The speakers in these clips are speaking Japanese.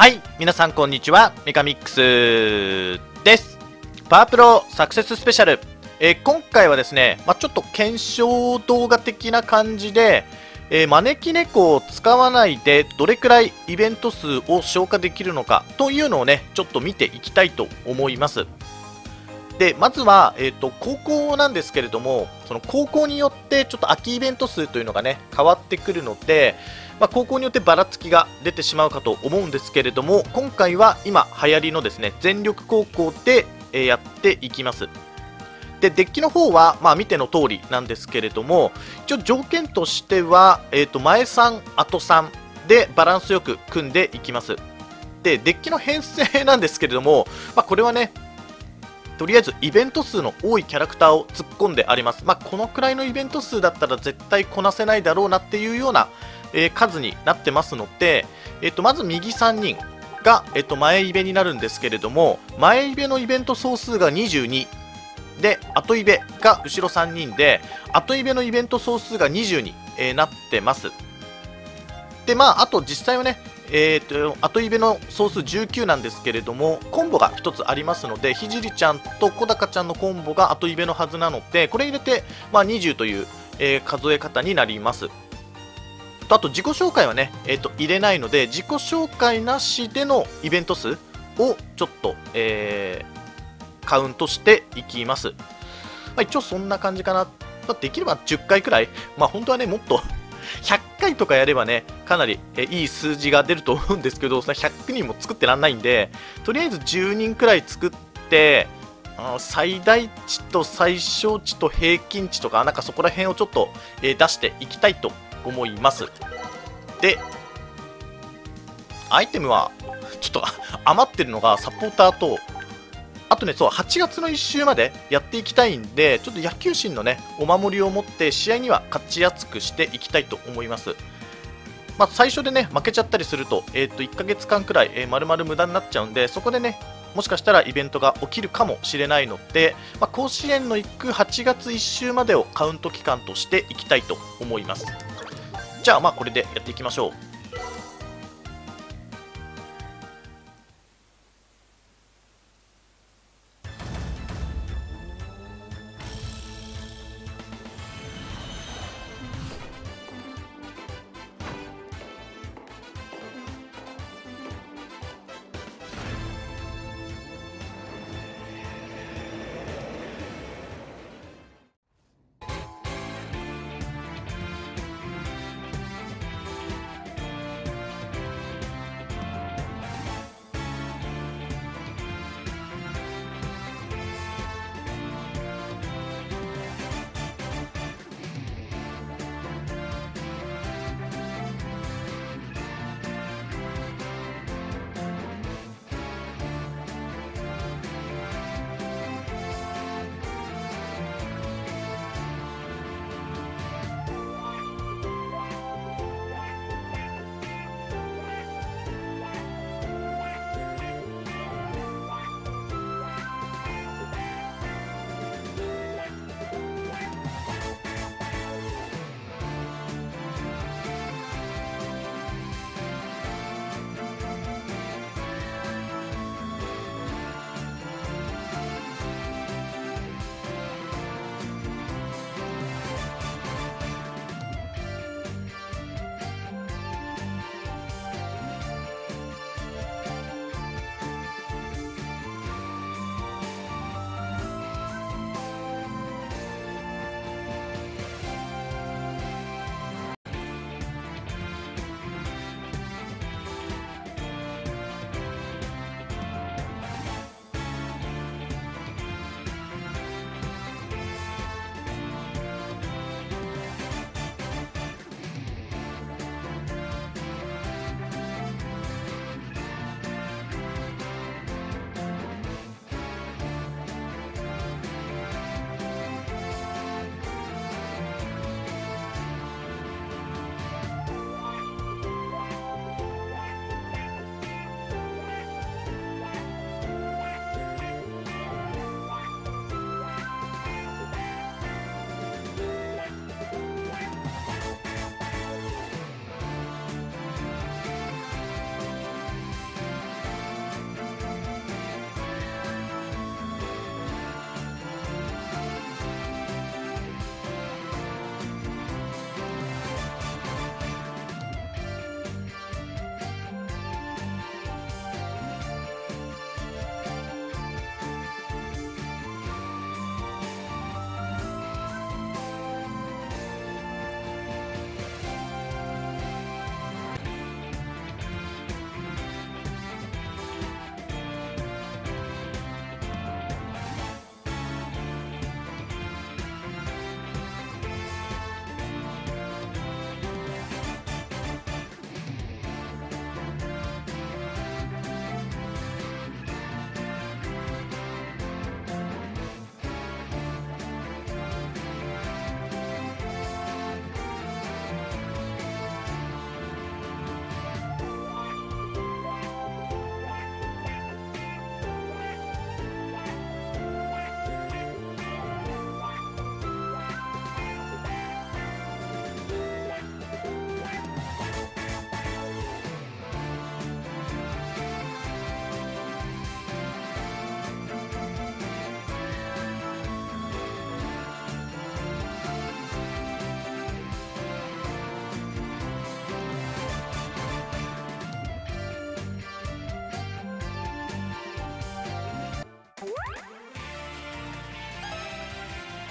はい、皆さんこんにちは、メカミックスです。パワプロサクセススペシャル。今回はですね、ちょっと検証動画的な感じで、招き猫を使わないでどれくらいイベント数を消化できるのかというのをね、ちょっと見ていきたいと思います。で、まずは、高校なんですけれども、その高校によってちょっと秋イベント数というのがね、変わってくるので、高校によってばらつきが出てしまうかと思うんですけれども、今回は今流行りのですね全力高校でやっていきます。でデッキの方は見ての通りなんですけれども、一応条件としては、前3後3でバランスよく組んでいきます。でデッキの編成なんですけれども、これはねとりあえずイベント数の多いキャラクターを突っ込んであります。このくらいのイベント数だったら絶対こなせないだろうなっていうような数になってますので、まず右3人が、前イベになるんですけれども、前イベのイベント総数が22で、後イベが後ろ3人で後イベのイベント総数が20に、なってます。であと実際はね、後イベの総数19なんですけれども、コンボが1つありますので、ひじりちゃんと小高ちゃんのコンボが後イベのはずなので、これ入れて、20という、数え方になります。あと自己紹介はね、入れないので、自己紹介なしでのイベント数をちょっと、カウントしていきます。一応そんな感じかな。できれば10回くらい、本当はねもっと100回とかやればねかなり、いい数字が出ると思うんですけど、100人も作ってらんないんで、とりあえず10人くらい作って、最大値と最小値と平均値とか、そこら辺をちょっと、出していきたいと思います。でアイテムはちょっと余ってるのがサポーターと、あとねそう8月の1週までやっていきたいんで、ちょっと野球心のねお守りを持って試合には勝ちやすくしていきたいと思います。最初でね負けちゃったりすると、1ヶ月間くらい、丸々無駄になっちゃうんで、そこでねもしかしたらイベントが起きるかもしれないので、甲子園の行く8月1週までをカウント期間としていきたいと思います。じゃあこれでやっていきましょう。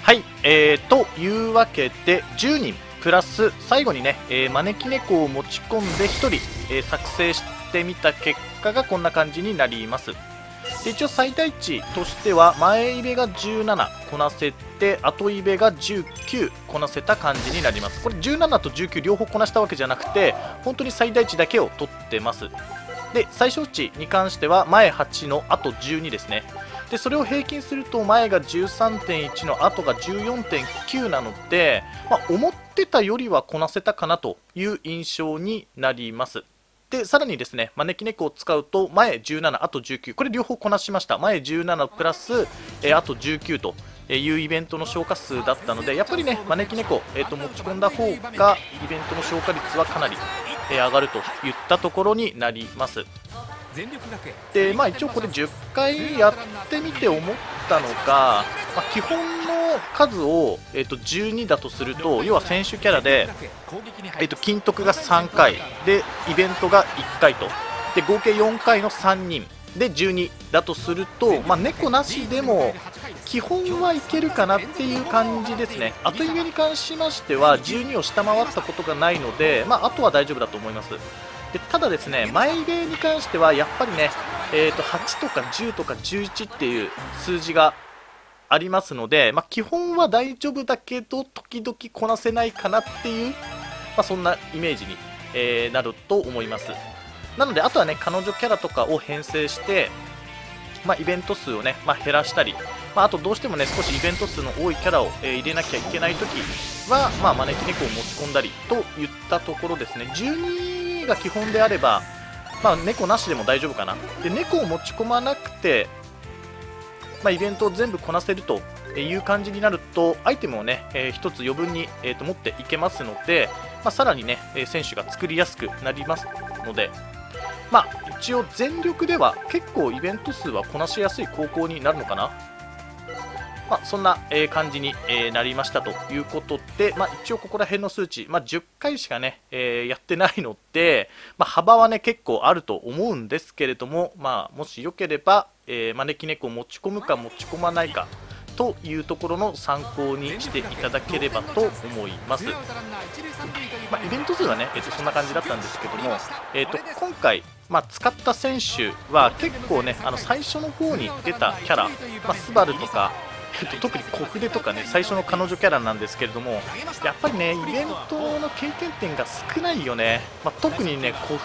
はい、というわけで10人プラス最後にね、招き猫を持ち込んで1人、作成してみた結果がこんな感じになります。で一応最大値としては前イベが17こなせて後イベが19こなせた感じになります。これ17と19両方こなしたわけじゃなくて本当に最大値だけを取ってます。で最小値に関しては前8の後12ですね。でそれを平均すると前が 13.1 の後が 14.9 なので、思ってたよりはこなせたかなという印象になります。でさらにですね、招き猫を使うと前17、あと19、これ両方こなしました。前17プラス、あと19というイベントの消化数だったので、やっぱりね、招き猫、持ち込んだ方がイベントの消化率はかなり、上がるといったところになります。で、一応これ10回やってみて思ったのが、基本の数を、12だとすると、要は選手キャラで、金徳が3回でイベントが1回とで合計4回の3人で12だとすると、猫なしでも基本はいけるかなっていう感じですね。後イベに関しましては12を下回ったことがないので、あとは大丈夫だと思います。でただですね、前イベに関してはやっぱりね、8とか10とか11っていう数字がありますので、基本は大丈夫だけど時々こなせないかなっていう、そんなイメージに、なると思います。なのであとはね、彼女キャラとかを編成して、イベント数をね、減らしたり、あとどうしてもね、少しイベント数の多いキャラを、入れなきゃいけないときは、招き猫を持ち込んだりといったところですね。12が基本であれば、猫なしでも大丈夫かな。で猫を持ち込まなくて、イベントを全部こなせるという感じになるとアイテムをね、1つ余分に、持っていけますので、さらにね、選手が作りやすくなりますので、一応全力では結構イベント数はこなしやすい高校になるのかな。そんな感じになりましたということで、一応ここら辺の数値、10回しかね、やってないので、幅はね結構あると思うんですけれども、もしよければ、招き猫を持ち込むか持ち込まないかというところの参考にしていただければと思います。イベント数はね、そんな感じだったんですけども、今回使った選手は結構ね、最初の方に出たキャラ、スバルとか特に小筆とかね、最初の彼女キャラなんですけれども、やっぱりね、イベントの経験点が少ないよね。特にね、小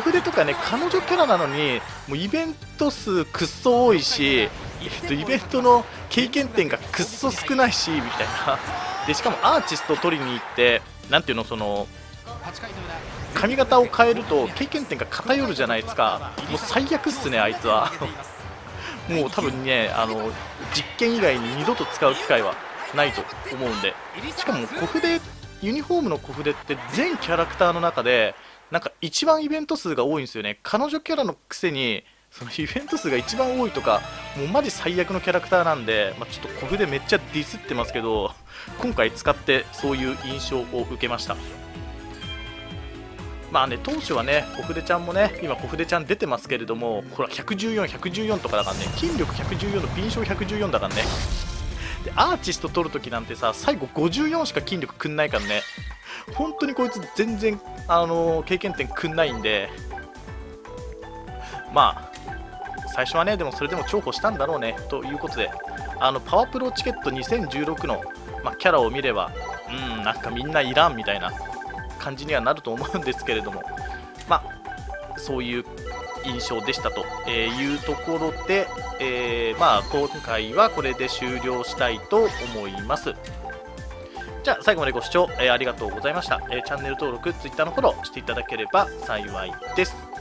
筆とかね、彼女キャラなのにもうイベント数くっそ多いし、イベントの経験点がくっそ少ないしみたいな。でしかもアーティストを取りに行って、なんていうの、その髪型を変えると経験点が偏るじゃないですか。もう最悪っすね、あいつは。もう多分ね、実験以外に二度と使う機会はないと思うんで。しかも小筆、ユニフォームの小筆って全キャラクターの中でなんか一番イベント数が多いんですよね。彼女キャラのくせにそのイベント数が一番多いとか、もうマジ最悪のキャラクターなんで、ちょっと小筆めっちゃディスってますけど、今回使ってそういう印象を受けました。当初はね、小筆ちゃんもね、今小筆ちゃん出てますけれども、ほら114、114とかだからね、筋力114の敏捷114だからね。でアーティスト取るときなんてさ、最後54しか筋力くんないからね、本当にこいつ全然、経験点くんないんで、最初はね、でもそれでも重宝したんだろうねということで、パワプロチケット2016の、キャラを見れば、なんかみんないらんみたいな感じにはなると思うんですけれども、そういう印象でしたというところで、今回はこれで終了したいと思います。じゃあ最後までご視聴ありがとうございました。チャンネル登録、Twitter のフォローしていただければ幸いです。